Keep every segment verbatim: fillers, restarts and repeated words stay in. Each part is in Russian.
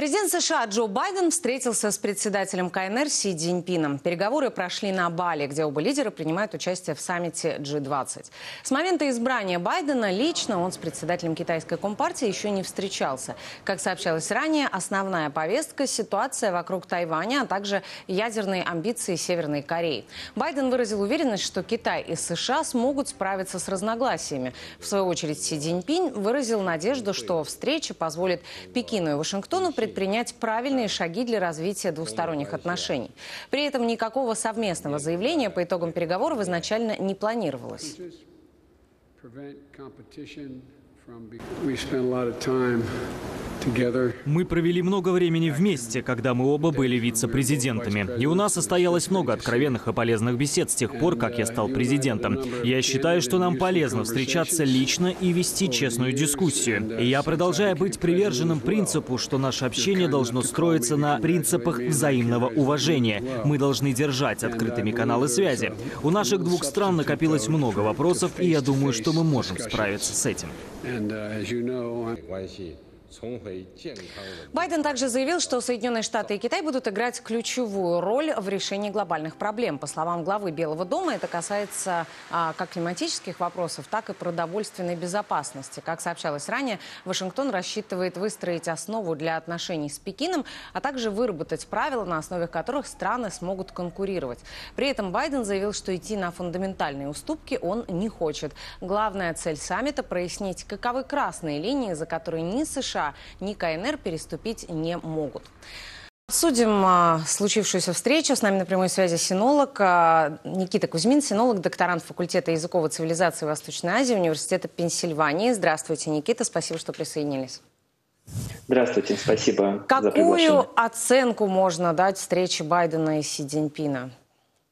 Президент США Джо Байден встретился с председателем ка эн эр Си Цзиньпином. Переговоры прошли на Бали, где оба лидера принимают участие в саммите джи двадцать. С момента избрания Байдена лично он с председателем китайской компартии еще не встречался. Как сообщалось ранее, основная повестка – ситуация вокруг Тайваня, а также ядерные амбиции Северной Кореи. Байден выразил уверенность, что Китай и США смогут справиться с разногласиями. В свою очередь Си Цзиньпин выразил надежду, что встреча позволит Пекину и Вашингтону предпринять принять правильные шаги для развития двусторонних отношений. При этом никакого совместного заявления по итогам переговоров изначально не планировалось. Мы провели много времени вместе, когда мы оба были вице-президентами. И у нас состоялось много откровенных и полезных бесед с тех пор, как я стал президентом. Я считаю, что нам полезно встречаться лично и вести честную дискуссию. И я продолжаю быть приверженным принципу, что наше общение должно строиться на принципах взаимного уважения. Мы должны держать открытыми каналы связи. У наших двух стран накопилось много вопросов, и я думаю, что мы можем справиться с этим. Байден также заявил, что Соединенные Штаты и Китай будут играть ключевую роль в решении глобальных проблем. По словам главы Белого дома, это касается а, как климатических вопросов, так и продовольственной безопасности. Как сообщалось ранее, Вашингтон рассчитывает выстроить основу для отношений с Пекином, а также выработать правила, на основе которых страны смогут конкурировать. При этом Байден заявил, что идти на фундаментальные уступки он не хочет. Главная цель саммита – прояснить, каковы красные линии, за которые ни США, ни ка эн эр переступить не могут. Обсудим а, случившуюся встречу. С нами на прямой связи синолог а, Никита Кузьмин, синолог, докторант факультета языковой цивилизации Восточной Азии Университета Пенсильвании. Здравствуйте, Никита. Спасибо, что присоединились. Здравствуйте, спасибо за приглашение. Какую оценку можно дать встрече Байдена и Си Цзиньпина?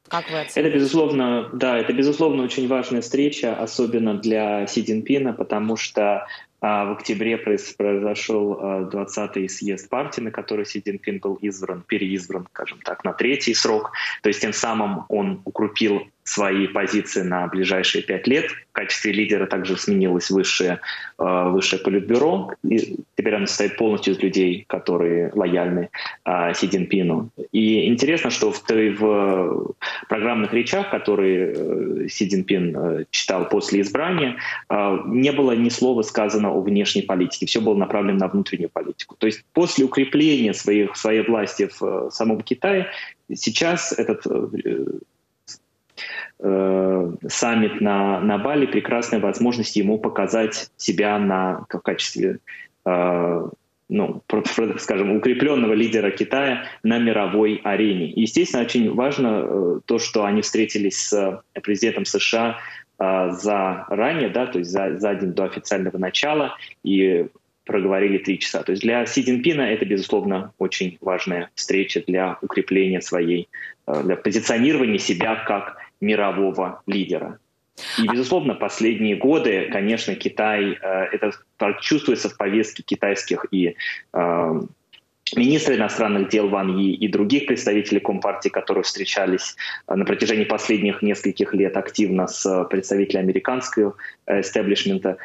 Как вы оцените? Это, безусловно, да, это, безусловно, очень важная встреча, особенно для Си Цзиньпина, потому что в октябре произошел двадцатый съезд партии, на который Си Цзиньпин был избран, переизбран, скажем так, на третий срок. То есть тем самым он укрепил свои позиции на ближайшие пять лет. В качестве лидера также сменилось высшее, высшее политбюро. И теперь оно состоит полностью из людей, которые лояльны Си Цзиньпину. И интересно, что в, в программных речах, которые Си Цзиньпин читал после избрания, не было ни слова сказано о внешней политике. Все было направлено на внутреннюю политику. То есть после укрепления своих, своей власти в самом Китае, сейчас этот э, э, саммит на, на Бали — прекрасная возможность ему показать себя на, в качестве э, ну, скажем, укрепленного лидера Китая на мировой арене. И, естественно, очень важно э, то, что они встретились с президентом США заранее, да, то есть за, за день до официального начала, и проговорили три часа. То есть для Си Цзиньпина это, безусловно, очень важная встреча для укрепления своей, для позиционирования себя как мирового лидера. И, безусловно, последние годы, конечно, Китай, это чувствуется в повестке китайских и министры иностранных дел Ван Йи и других представителей Компартии, которые встречались на протяжении последних нескольких лет активно с представителями американского эстеблишмента.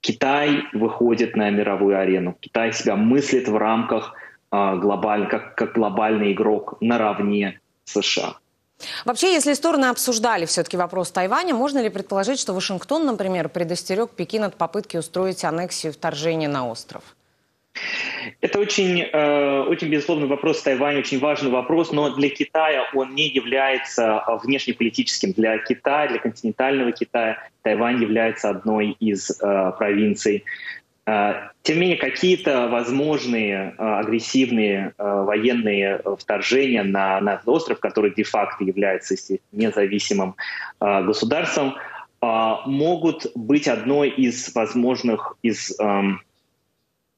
Китай выходит на мировую арену. Китай себя мыслит в рамках глобального, как, как глобальный игрок наравне с США. Вообще, если стороны обсуждали все-таки вопрос Тайваня, можно ли предположить, что Вашингтон, например, предостерег Пекин от попытки устроить аннексию и вторжение на остров? Это очень, э, очень, безусловно, вопрос Тайваня, очень важный вопрос, но для Китая он не является внешнеполитическим. Для Китая, для континентального Китая, Тайвань является одной из э, провинций. Э, тем не менее, какие-то возможные э, агрессивные э, военные вторжения на, на остров, который де-факто является независимым э, государством, э, могут быть одной из возможных... из э,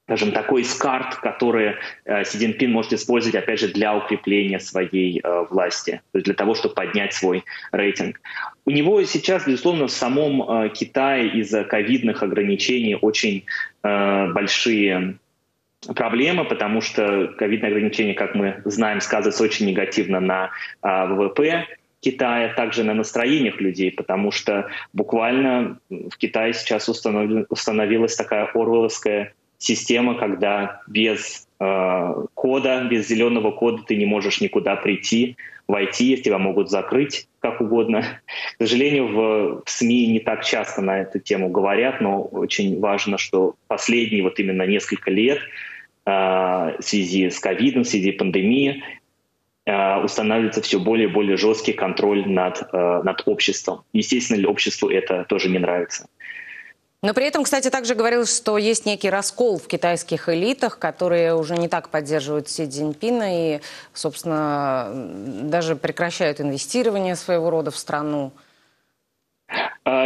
скажем, такой из карт, которые э, Си Цзиньпин может использовать, опять же, для укрепления своей э, власти, то есть для того, чтобы поднять свой рейтинг. У него сейчас, безусловно, в самом э, Китае из-за ковидных ограничений очень э, большие проблемы, потому что ковидные ограничения, как мы знаем, сказываются очень негативно на э, вэ вэ пэ Китая, также на настроениях людей, потому что буквально в Китае сейчас установ... установилась такая орвелловская система, когда без э, кода, без зеленого кода ты не можешь никуда прийти, войти, тебя могут закрыть как угодно. К сожалению, в, в СМИ не так часто на эту тему говорят, но очень важно, что последние вот именно несколько лет э, в связи с ковидом, в связи с пандемией, устанавливается все более и более жесткий контроль над, над обществом. Естественно, обществу это тоже не нравится. Но при этом, кстати, также говорилось, что есть некий раскол в китайских элитах, которые уже не так поддерживают Си Цзиньпина и, собственно, даже прекращают инвестирование своего рода в страну.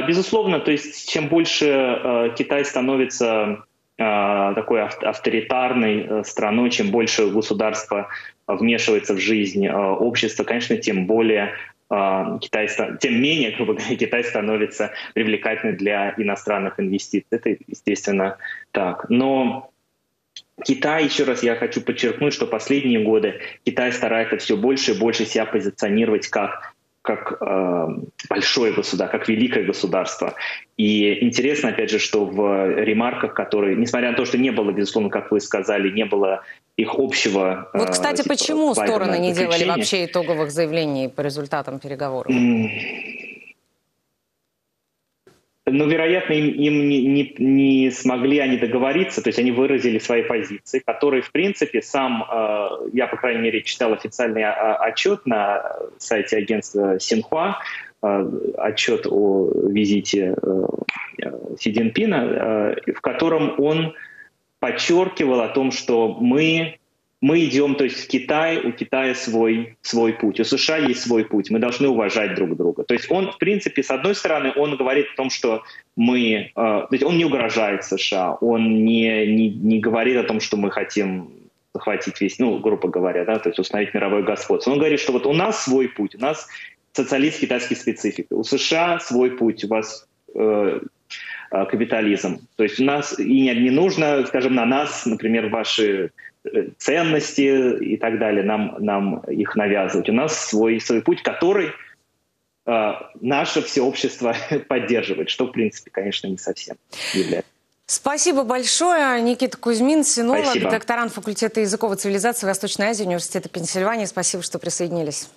Безусловно, то есть чем больше Китай становится такой авторитарной страной, чем больше государство вмешивается в жизнь общества, конечно, тем более Китай, тем менее как бы, Китай становится привлекательным для иностранных инвестиций. Это, естественно, так. Но Китай, еще раз я хочу подчеркнуть, что последние годы Китай старается все больше и больше себя позиционировать как как э, большое государство, как великое государство. И интересно, опять же, что в ремарках, которые, несмотря на то, что не было, безусловно, как вы сказали, не было их общего... Э, вот, кстати, типа, почему стороны не делали вообще итоговых заявлений по результатам переговоров? Ну, вероятно, им, им не, не, не смогли они договориться, то есть они выразили свои позиции, которые, в принципе, сам, э, я, по крайней мере, читал официальный отчет на сайте агентства Синхуа, э, отчет о визите э, Си Цзиньпина, э, в котором он подчеркивал о том, что мы... Мы идем, то есть в Китай, у Китая свой, свой путь, у США есть свой путь, мы должны уважать друг друга. То есть он, в принципе, с одной стороны, он говорит о том, что мы... Э, то есть он не угрожает США, он не, не, не говорит о том, что мы хотим захватить весь, ну, грубо говоря, да, то есть установить мировое господство. Он говорит, что вот у нас свой путь, у нас социализм китайской специфики, у США свой путь, у вас... Э, капитализм. То есть у нас и не, не нужно, скажем, на нас, например, ваши ценности и так далее, нам, нам их навязывать. У нас свой, свой путь, который э, наше все общество поддерживает, что, в принципе, конечно, не совсем является. Спасибо большое. Никита Кузьмин, синолог, докторант факультета языков и цивилизации Восточной Азии Университета Пенсильвании. Спасибо, что присоединились.